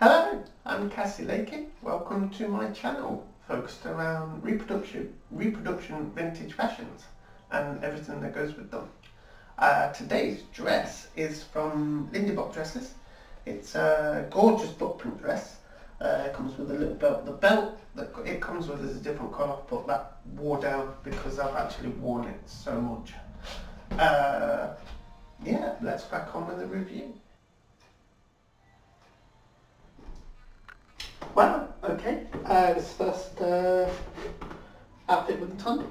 Hello, I'm Cassie Lakin. Welcome to my channel focused around reproduction vintage fashions and everything that goes with them. Today's dress is from Lindybop Dresses. It's a gorgeous book print dress. It comes with a little belt. The belt that it comes with is a different colour, but that wore down because I've actually worn it so much. Yeah, let's crack on with the review. Wow, okay, this first outfit with the ton.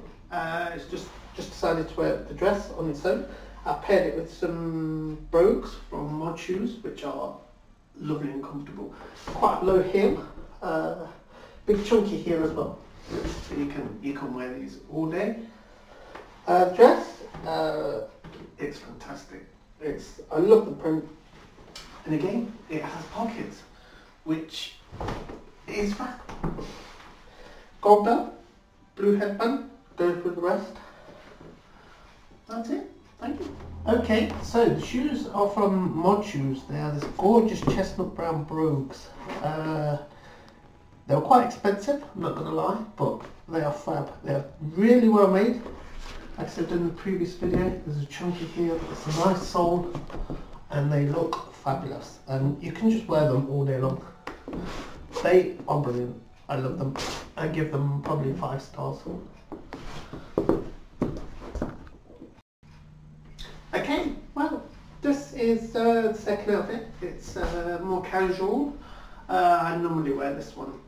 It's just decided to wear the dress on its own. I paired it with some brogues from Mod Shoes, which are lovely and comfortable. Quite low heel, big chunky heel as well. So you can wear these all day. The dress, it's fantastic. I love the print, and again, it has pockets, which is fab. Gold belt, blue headband, goes with the rest. That's it, thank you. Okay, so the shoes are from Mod Shoes. They are this gorgeous chestnut brown brogues. They were quite expensive, I'm not going to lie, but they are fab. They are really well made. Like I said in the previous video, there's a chunky heel, it's a nice sole, and they look fabulous. And you can just wear them all day long. They are brilliant. I love them. I give them probably 5 stars. Okay, well, this is the second outfit. It's more casual. I normally wear this one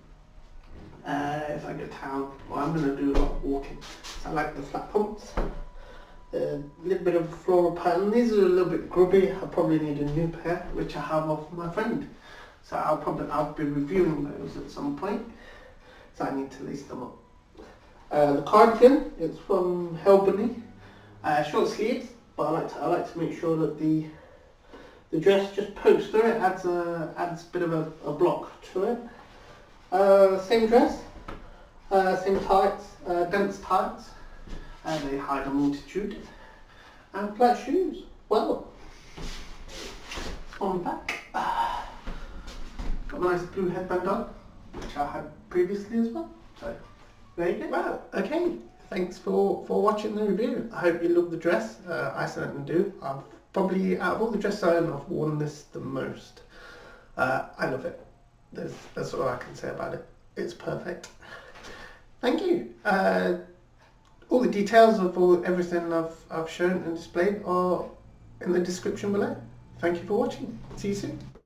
if I go to town. Well, I'm going to do a lot of walking. So I like the flat pumps. A little bit of floral pattern. These are a little bit grubby. I probably need a new pair, which I have off my friend. So I'll be reviewing those at some point, so I need to lace them up. The cardigan, it's from Hellbunny, short sleeves, but I like to make sure that the dress just pokes through it, adds a bit of a block to it. Same dress, same tights, dense tights, and they hide a multitude, and flat shoes. Well, on the back. Got a nice blue headband on, which I had previously as well. So there you go. Wow, okay, thanks for watching the review. I hope you love the dress. I certainly do. I've probably, out of all the dresses I own, I've worn this the most. I love it. That's all I can say about it. It's perfect. Thank you. All the details of everything I've shown and displayed are in the description below. Thank you for watching. See you soon.